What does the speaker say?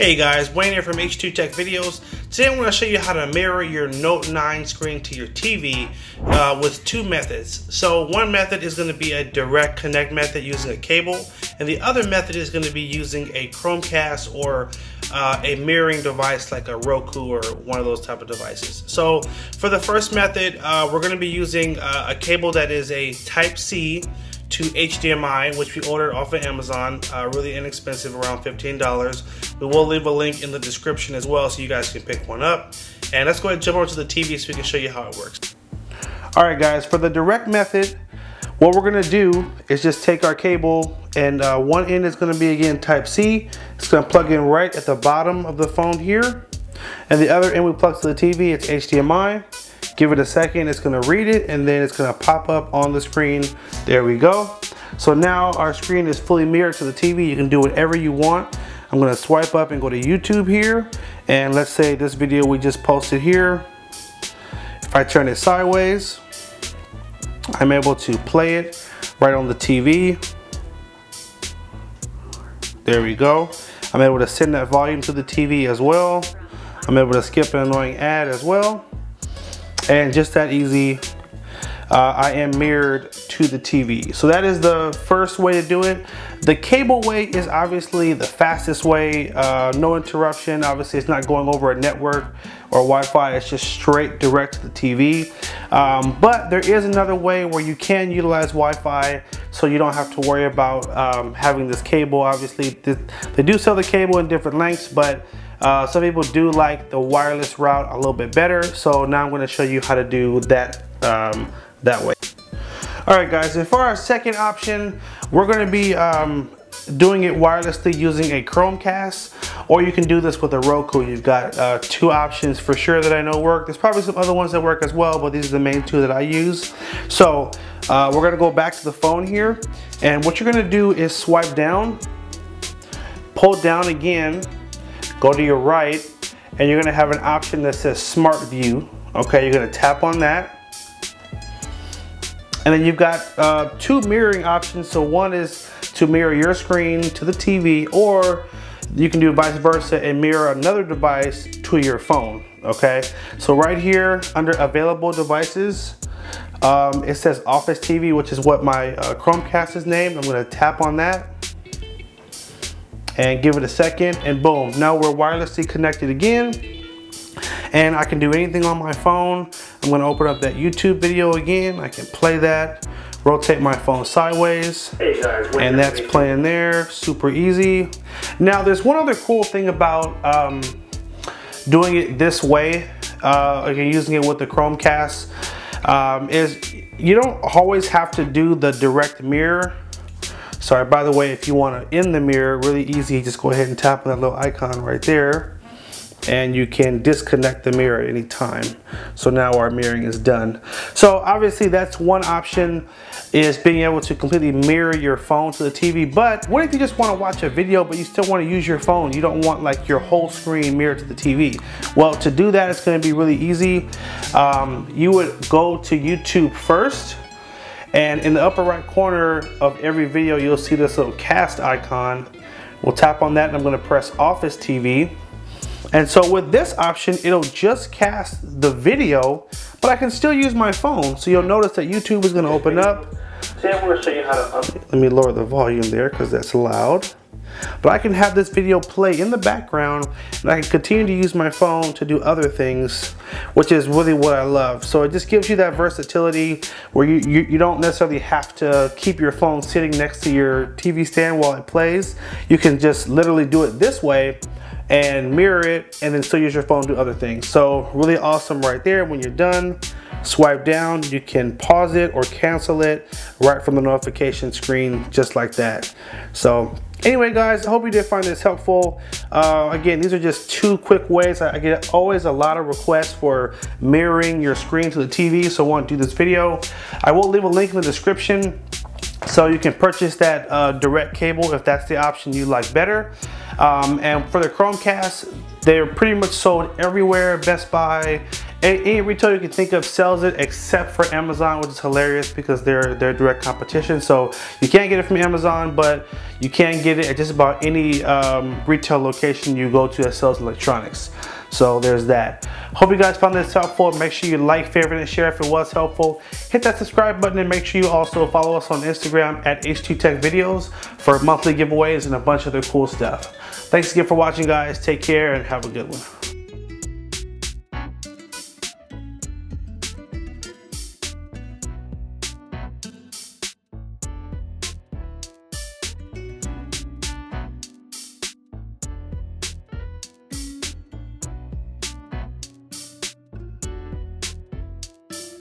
Hey guys, Wayne here from H2 Tech Videos. Today I'm going to show you how to mirror your Note 9 screen to your TV with two methods. So one method is going to be a direct connect method using a cable, and the other method is going to be using a Chromecast or a mirroring device like a Roku or one of those type of devices. So for the first method, we're going to be using a cable that is a Type-C to HDMI, which we ordered off of Amazon, really inexpensive, around $15. We will leave a link in the description as well so you guys can pick one up. And let's go ahead and jump over to the TV so we can show you how it works. All right guys, for the direct method, what we're gonna do is just take our cable, and one end is gonna be, again, Type-C. It's gonna plug in right at the bottom of the phone here. And the other end we plug to the TV, it's HDMI. Give it a second, it's gonna read it, and then it's gonna pop up on the screen. There we go. So now our screen is fully mirrored to the TV. You can do whatever you want. I'm gonna swipe up and go to YouTube here. And let's say this video we just posted here. If I turn it sideways, I'm able to play it right on the TV. There we go. I'm able to send that volume to the TV as well. I'm able to skip an annoying ad as well. And just that easy, I am mirrored to the TV. So that is the first way to do it. The cable way is obviously the fastest way, no interruption. Obviously it's not going over a network or Wi-Fi, it's just straight direct to the TV. But there is another way where you can utilize Wi-Fi, so you don't have to worry about having this cable. Obviously they do sell the cable in different lengths, but some people do like the wireless route a little bit better. So now I'm going to show you how to do that that way. All right guys, and for our second option, we're going to be doing it wirelessly using a Chromecast, or you can do this with a Roku. You've got two options for sure that I know work. There's probably some other ones that work as well, but these are the main two that I use. So we're going to go back to the phone here, and what you're going to do is swipe down, pull down again, go to your right, and you're gonna have an option that says Smart View. Okay, you're gonna tap on that. And then you've got two mirroring options. So one is to mirror your screen to the TV, or you can do vice versa and mirror another device to your phone, okay? So right here under available devices, it says Office TV, which is what my Chromecast is named. I'm gonna tap on that and give it a second, and boom, now we're wirelessly connected again, and I can do anything on my phone. I'm gonna open up that YouTube video again. I can play that, rotate my phone sideways, and that's playing there, super easy. Now there's one other cool thing about doing it this way, again, using it with the Chromecast, is you don't always have to do the direct mirror. Sorry, by the way, if you want to in the mirror, really easy, just go ahead and tap on that little icon right there, and you can disconnect the mirror at any time. So now our mirroring is done. So obviously that's one option, is being able to completely mirror your phone to the TV. But what if you just want to watch a video but you still want to use your phone? You don't want like your whole screen mirrored to the TV. Well, to do that, it's going to be really easy. You would go to YouTube first. And in the upper right corner of every video, you'll see this little cast icon. We'll tap on that, and I'm gonna press Office TV. And so with this option, it'll just cast the video, but I can still use my phone. So you'll notice that YouTube is gonna open up. Let me lower the volume there, because that's loud. But I can have this video play in the background, and I can continue to use my phone to do other things, which is really what I love. So it just gives you that versatility where you don't necessarily have to keep your phone sitting next to your TV stand while it plays. You can just literally do it this way and mirror it, and then still use your phone to do other things. So really awesome right there. When you're done, swipe down, you can pause it or cancel it right from the notification screen, just like that. So anyway guys, I hope you did find this helpful. Again, these are just two quick ways. I get always a lot of requests for mirroring your screen to the TV, so I want to do this video. I will leave a link in the description so you can purchase that direct cable if that's the option you like better. And for the Chromecast, they're pretty much sold everywhere, Best Buy, And any retailer you can think of sells it except for Amazon, which is hilarious because they're direct competition. So you can't get it from Amazon, but you can get it at just about any retail location you go to that sells electronics. So there's that. Hope you guys found this helpful. Make sure you like, favorite, and share if it was helpful. Hit that subscribe button and make sure you also follow us on Instagram at H2 Tech Videos for monthly giveaways and a bunch of other cool stuff. Thanks again for watching, guys. Take care and have a good one.